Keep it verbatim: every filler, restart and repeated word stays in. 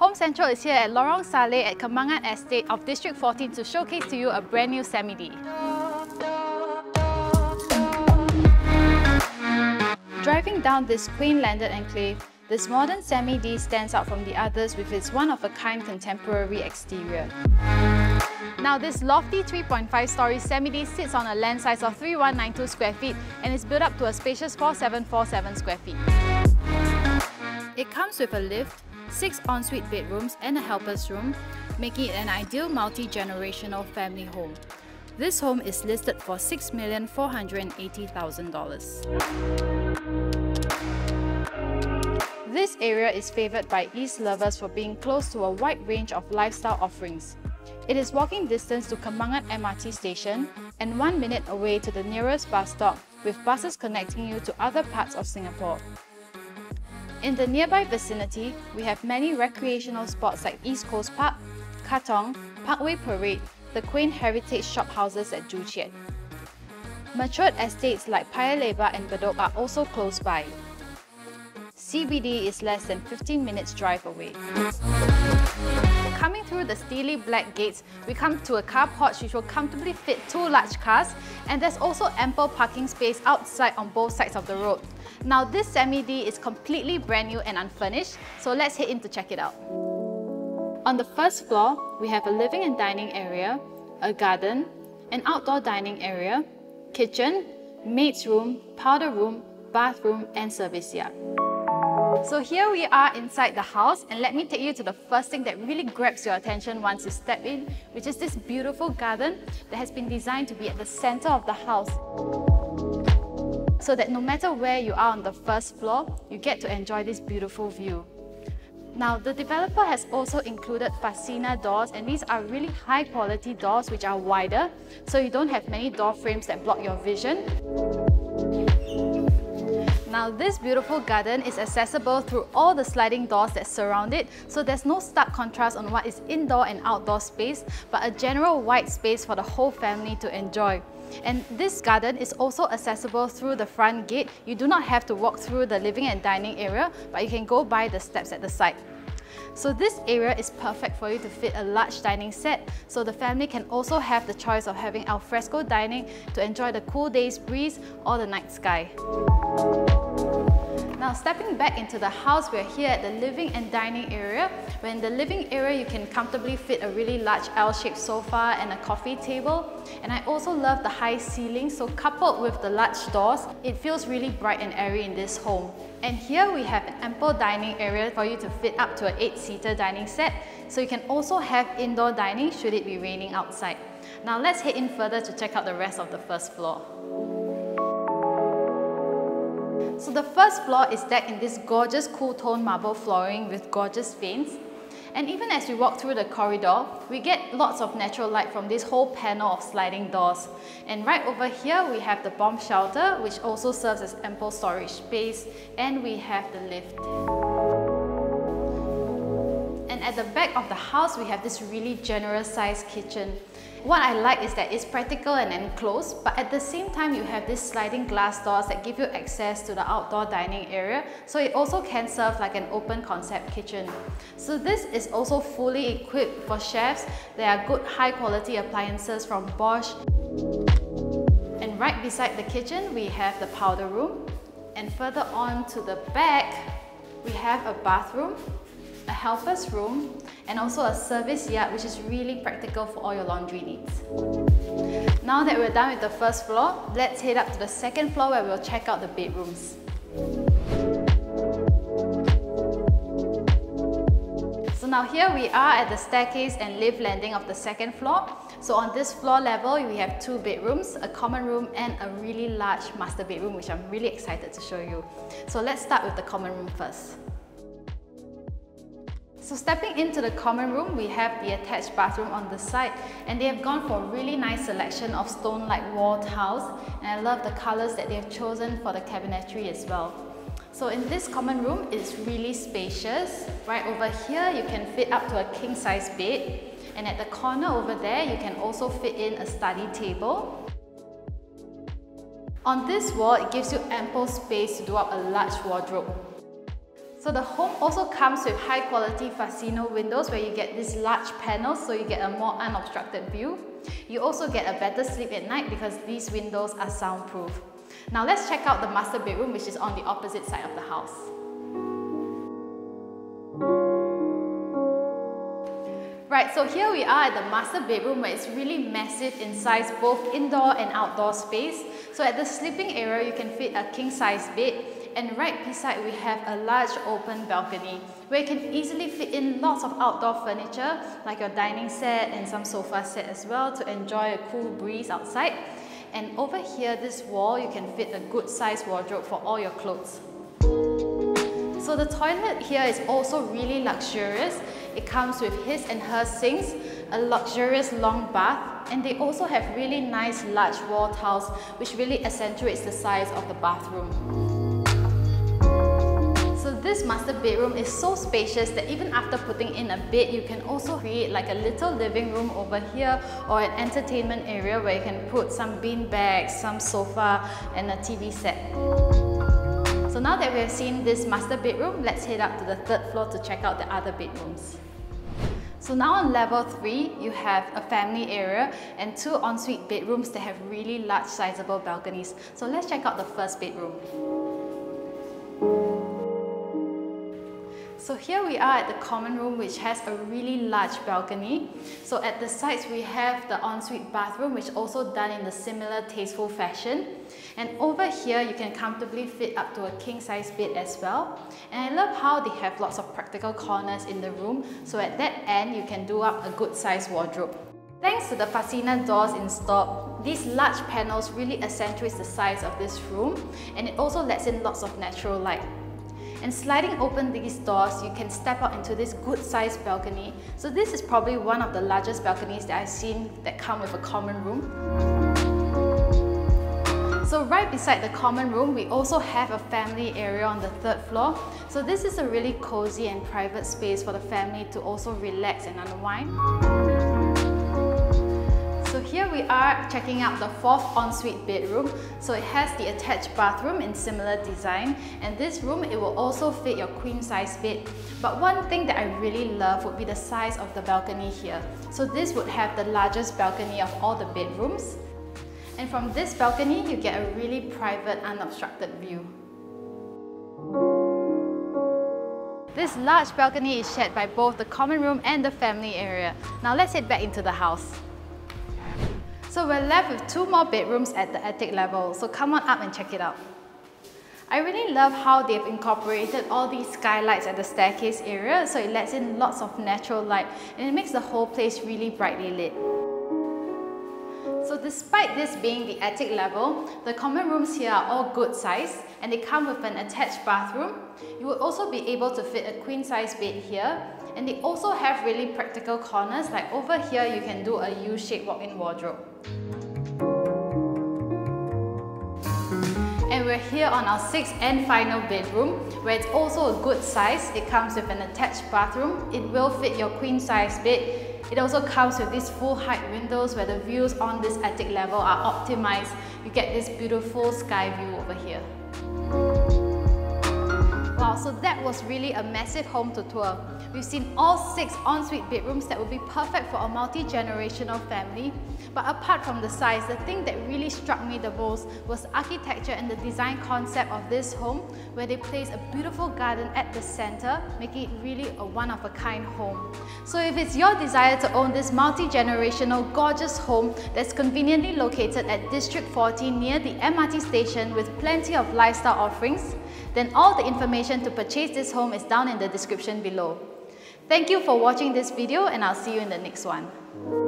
Home Central is here at Lorong Salleh at Kembangan Estate of District fourteen to showcase to you a brand new Samidi. Driving down this Queenslanded enclave, this modern Samidi stands out from the others with its one-of-a-kind contemporary exterior. Now, this lofty three point five storey Samidi sits on a land size of three thousand one hundred ninety-two square feet and is built up to a spacious four thousand seven hundred forty-seven square feet. It comes with a lift, six ensuite bedrooms and a helper's room, making it an ideal multi-generational family home. This home is listed for six million four hundred eighty thousand dollars. This area is favoured by East lovers for being close to a wide range of lifestyle offerings. It is walking distance to Kembangan M R T station and one minute away to the nearest bus stop, with buses connecting you to other parts of Singapore. In the nearby vicinity, we have many recreational spots like East Coast Park, Katong, Parkway Parade, the quaint heritage shop houses at Joo Chiat. Matured estates like Paya Lebar and Bedok are also close by. C B D is less than fifteen minutes drive away. Coming through the steely black gates, we come to a car porch which will comfortably fit two large cars, and there's also ample parking space outside on both sides of the road. Now, this Samidi is completely brand new and unfurnished, so let's head in to check it out. On the first floor, we have a living and dining area, a garden, an outdoor dining area, kitchen, maid's room, powder room, bathroom and service yard. So here we are inside the house, and let me take you to the first thing that really grabs your attention once you step in, which is this beautiful garden that has been designed to be at the center of the house, so that no matter where you are on the first floor, you get to enjoy this beautiful view. Now, the developer has also included Fasina doors, and these are really high quality doors which are wider, so you don't have many door frames that block your vision. Now, this beautiful garden is accessible through all the sliding doors that surround it, so there's no stark contrast on what is indoor and outdoor space, but a general wide space for the whole family to enjoy. And this garden is also accessible through the front gate. You do not have to walk through the living and dining area, but you can go by the steps at the side. So this area is perfect for you to fit a large dining set, so the family can also have the choice of having alfresco dining to enjoy the cool day's breeze or the night sky. Now, stepping back into the house, we're here at the living and dining area. In the living area, you can comfortably fit a really large L-shaped sofa and a coffee table. And I also love the high ceiling, so coupled with the large doors, it feels really bright and airy in this home. And here we have an ample dining area for you to fit up to an eight-seater dining set, so you can also have indoor dining should it be raining outside. Now, let's head in further to check out the rest of the first floor. So the first floor is decked in this gorgeous cool-toned marble flooring with gorgeous veins. And even as we walk through the corridor, we get lots of natural light from this whole panel of sliding doors. And right over here, we have the bomb shelter, which also serves as ample storage space, and we have the lift. And at the back of the house, we have this really generous sized kitchen. What I like is that it's practical and enclosed, but at the same time, you have these sliding glass doors that give you access to the outdoor dining area, so it also can serve like an open concept kitchen. So this is also fully equipped for chefs. There are good high quality appliances from Bosch. And right beside the kitchen, we have the powder room. And further on to the back, we have a bathroom, a helper's room, and also a service yard, which is really practical for all your laundry needs. Now that we're done with the first floor, let's head up to the second floor where we'll check out the bedrooms. So now here we are at the staircase and lift landing of the second floor. So on this floor level, we have two bedrooms, a common room and a really large master bedroom, which I'm really excited to show you. So let's start with the common room first. So stepping into the common room, we have the attached bathroom on the side, and they have gone for a really nice selection of stone-like wall tiles, and I love the colours that they have chosen for the cabinetry as well. So in this common room, it's really spacious. Right over here, you can fit up to a king-size bed, and at the corner over there, you can also fit in a study table. On this wall, it gives you ample space to do up a large wardrobe. So the home also comes with high quality Fasina windows where you get these large panels, so you get a more unobstructed view. You also get a better sleep at night because these windows are soundproof. Now let's check out the master bedroom, which is on the opposite side of the house. Right, so here we are at the master bedroom where it's really massive in size, both indoor and outdoor space. So at the sleeping area, you can fit a king-size bed, and right beside we have a large open balcony where you can easily fit in lots of outdoor furniture like your dining set and some sofa set as well to enjoy a cool breeze outside. And over here, this wall, you can fit a good size wardrobe for all your clothes. So the toilet here is also really luxurious. It comes with his and her sinks, a luxurious long bath, and they also have really nice large wall tiles which really accentuates the size of the bathroom. This master bedroom is so spacious that even after putting in a bed, you can also create like a little living room over here or an entertainment area where you can put some bean bags, some sofa and a T V set. So now that we have seen this master bedroom, let's head up to the third floor to check out the other bedrooms. So now on level three, you have a family area and two ensuite bedrooms that have really large sizable balconies. So let's check out the first bedroom. So here we are at the common room, which has a really large balcony. So at the sides we have the ensuite bathroom, which is also done in a similar tasteful fashion. And over here you can comfortably fit up to a king-size bed as well. And I love how they have lots of practical corners in the room, so at that end you can do up a good size wardrobe. Thanks to the Fasina doors installed, these large panels really accentuate the size of this room, and it also lets in lots of natural light. And sliding open these doors, you can step out into this good-sized balcony. So this is probably one of the largest balconies that I've seen that come with a common room. So right beside the common room, we also have a family area on the third floor. So this is a really cozy and private space for the family to also relax and unwind. Here we are checking out the fourth ensuite bedroom. So it has the attached bathroom in similar design, and this room, it will also fit your queen size bed. But one thing that I really love would be the size of the balcony here. So this would have the largest balcony of all the bedrooms, and from this balcony you get a really private unobstructed view. This large balcony is shared by both the common room and the family area. Now let's head back into the house. So we're left with two more bedrooms at the attic level, so come on up and check it out. I really love how they've incorporated all these skylights at the staircase area, so it lets in lots of natural light and it makes the whole place really brightly lit. So despite this being the attic level, the common rooms here are all good size and they come with an attached bathroom. You will also be able to fit a queen size bed here, and they also have really practical corners, like over here you can do a U-shaped walk-in wardrobe. And we're here on our sixth and final bedroom, where it's also a good size. It comes with an attached bathroom, it will fit your queen-size bed. It also comes with these full-height windows where the views on this attic level are optimized. You get this beautiful sky view over here. Wow, so that was really a massive home to tour. We've seen all six ensuite bedrooms that would be perfect for a multi-generational family. But apart from the size, the thing that really struck me the most was the architecture and the design concept of this home, where they placed a beautiful garden at the center, making it really a one-of-a-kind home. So if it's your desire to own this multi-generational, gorgeous home that's conveniently located at District fourteen near the M R T station with plenty of lifestyle offerings, then all the information to purchase this home is down in the description below. Thank you for watching this video, and I'll see you in the next one.